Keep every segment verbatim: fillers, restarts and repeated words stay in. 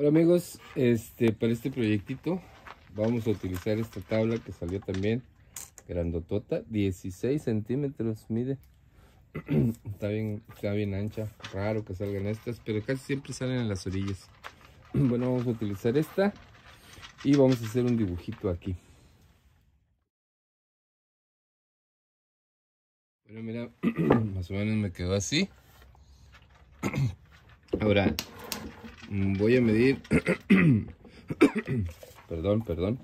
Hola amigos, este para este proyectito vamos a utilizar esta tabla que salió también grandotota, dieciséis centímetros mide. Está bien, está bien ancha, raro que salgan estas, pero casi siempre salen en las orillas. Bueno, vamos a utilizar esta y vamos a hacer un dibujito aquí. Bueno, mira, más o menos me quedó así. Ahora voy a medir, perdón, perdón,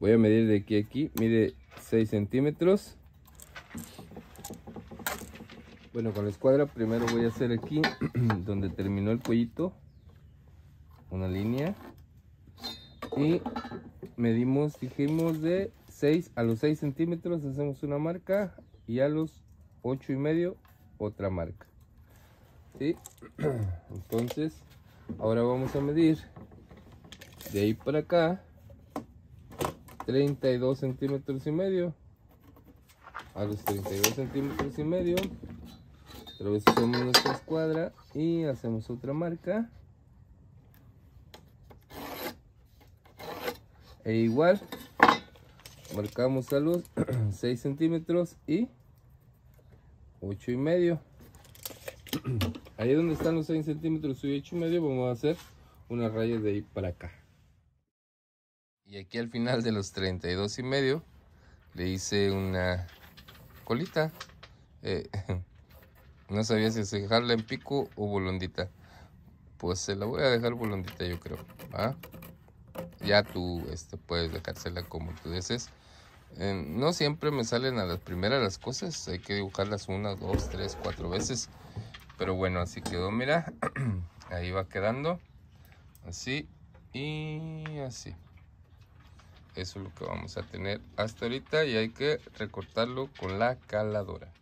voy a medir de aquí a aquí, mide seis centímetros. Bueno, con la escuadra primero voy a hacer aquí, donde terminó el cuellito, una línea. Y medimos, dijimos de seis a los seis centímetros, hacemos una marca y a los ocho y medio otra marca. ¿Sí? Entonces, ahora vamos a medir de ahí para acá, treinta y dos centímetros y medio. A los treinta y dos centímetros y medio. Otra vez usamos nuestra escuadra y hacemos otra marca. E igual, marcamos a los seis centímetros y ocho y medio. Ahí donde están los seis centímetros y ocho y medio, vamos a hacer una raya de ahí para acá. Y aquí al final de los treinta y dos y medio, le hice una colita. Eh, no sabía si dejarla en pico o bolondita. Pues se la voy a dejar bolondita, yo creo. ¿Ah? Ya tú este, puedes dejársela como tú desees. Eh, no siempre me salen a las primeras las cosas. Hay que dibujarlas una, dos, tres, cuatro veces. Pero bueno, así quedó, mira. Ahí va quedando. Así y así. Eso es lo que vamos a tener hasta ahorita y hay que recortarlo con la caladora.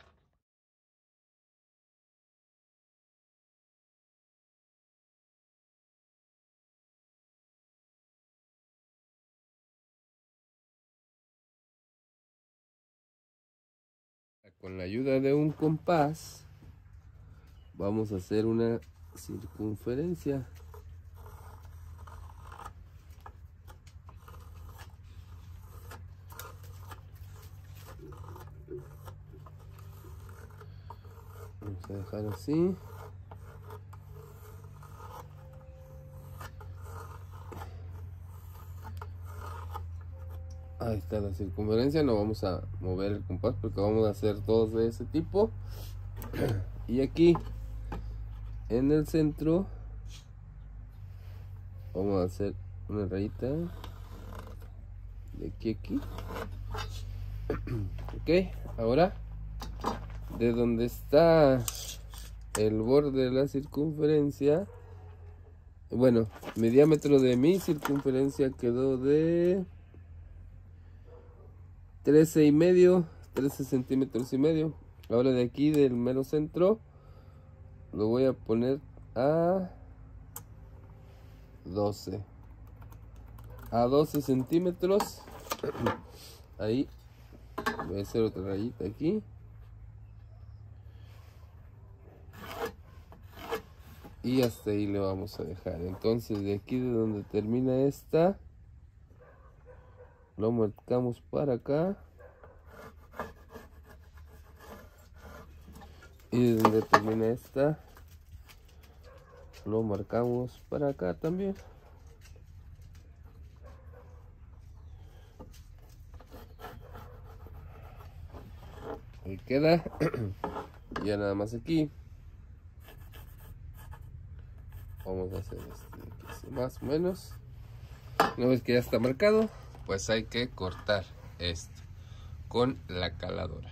Con la ayuda de un compás vamos a hacer una circunferencia. Vamos a dejar así. Ahí está la circunferencia, no vamos a mover el compás porque vamos a hacer dos de ese tipo. Y aquí en el centro vamos a hacer una rayita de aquí a aquí. Ok, ahora de donde está el borde de la circunferencia, bueno, mi diámetro de mi circunferencia quedó de trece y medio, trece centímetros y medio. Ahora de aquí del mero centro lo voy a poner a doce, a doce centímetros. Ahí voy a hacer otra rayita aquí. Y hasta ahí le vamos a dejar. Entonces de aquí de donde termina esta, lo marcamos para acá. Y de donde termina esta, lo marcamos para acá también. Ahí queda. Ya nada más aquí. Vamos a hacer este más o menos. Una vez que ya está marcado, pues hay que cortar esto con la caladora.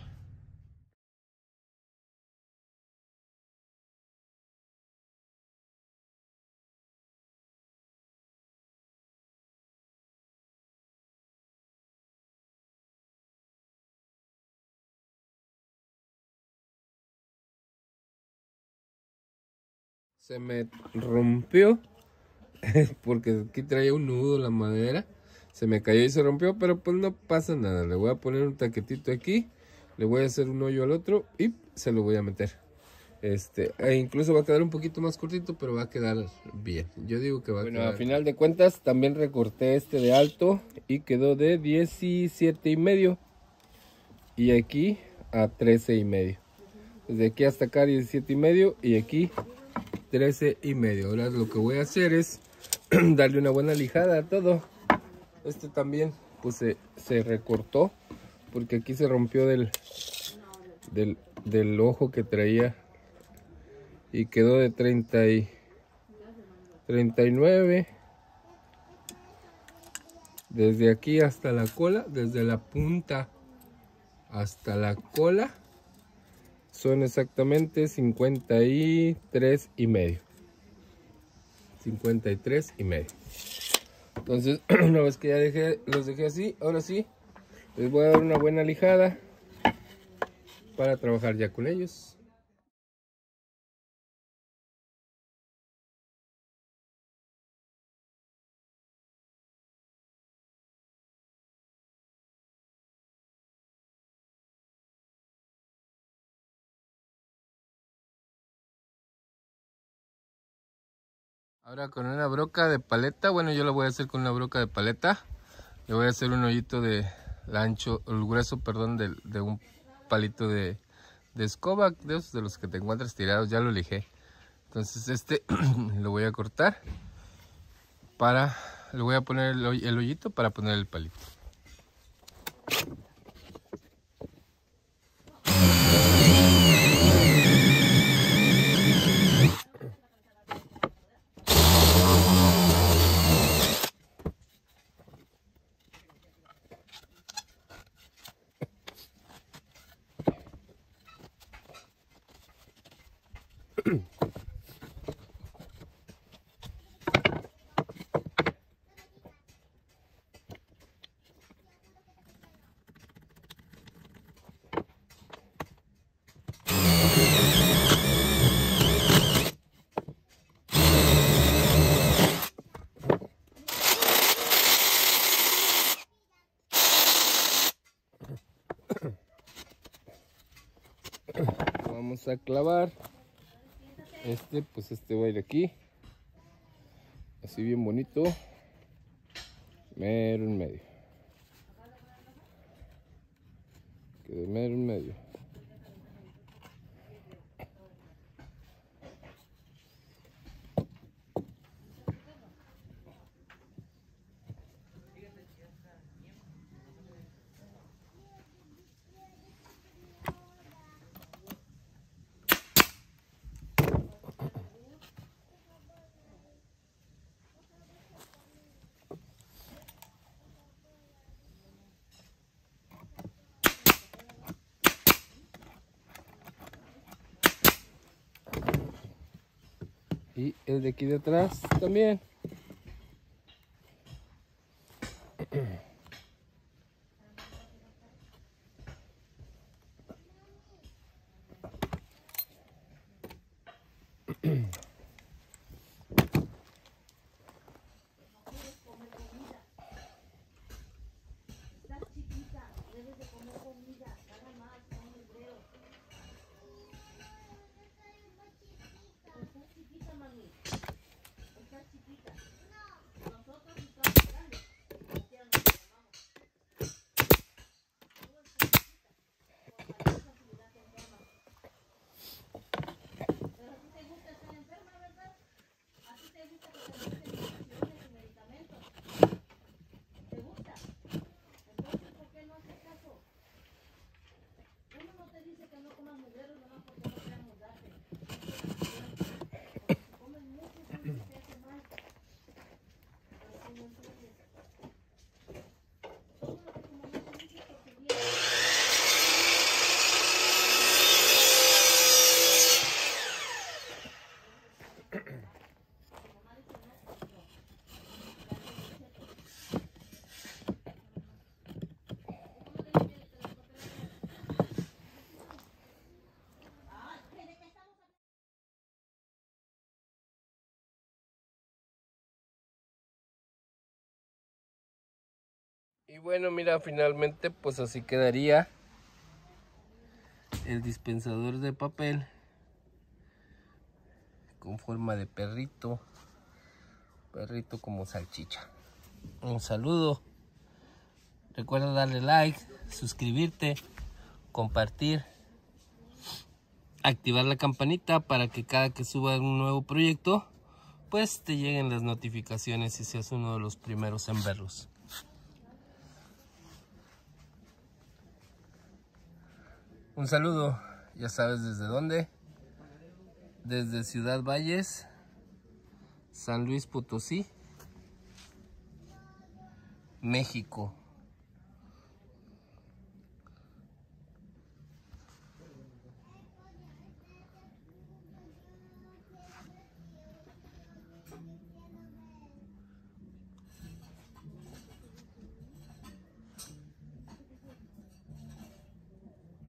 Se me rompió porque aquí traía un nudo la madera, se me cayó y se rompió, pero pues no pasa nada. Le voy a poner un taquetito aquí, le voy a hacer un hoyo al otro y se lo voy a meter. Este, e incluso va a quedar un poquito más cortito, pero va a quedar bien. Yo digo que va bueno, a quedar. Bueno, a final de cuentas también recorté este de alto y quedó de diecisiete y medio. Y aquí a trece y medio. Desde aquí hasta acá diecisiete y medio y aquí trece y medio. Ahora lo que voy a hacer es darle una buena lijada a todo. Este también pues se, se recortó porque aquí se rompió del, del, del ojo que traía. Y quedó de treinta y nueve. Desde aquí hasta la cola. Desde la punta hasta la cola. Son exactamente cincuenta y tres y medio. cincuenta y tres y medio. Entonces, una vez que ya dejé, los dejé así. Ahora sí, les voy a dar una buena lijada. Para trabajar ya con ellos. Ahora con una broca de paleta, bueno yo la voy a hacer con una broca de paleta. Le voy a hacer un hoyito de ancho, el grueso, perdón, de, de un palito de, de escoba, de, esos de los que te encuentras tirados, ya lo lijé. Entonces este lo voy a cortar, para, le voy a poner el, hoy, el hoyito para poner el palito. Vamos a clavar este, pues este va a ir aquí así bien bonito, mero en medio, quede mero en medio. Y el de aquí de atrás también. Y bueno, mira, finalmente pues así quedaría el dispensador de papel con forma de perrito, perrito como salchicha. Un saludo, recuerda darle like, suscribirte, compartir, activar la campanita para que cada que suba un nuevo proyecto, pues te lleguen las notificaciones y seas uno de los primeros en verlos. Un saludo, ya sabes desde dónde, desde Ciudad Valles, San Luis Potosí, México.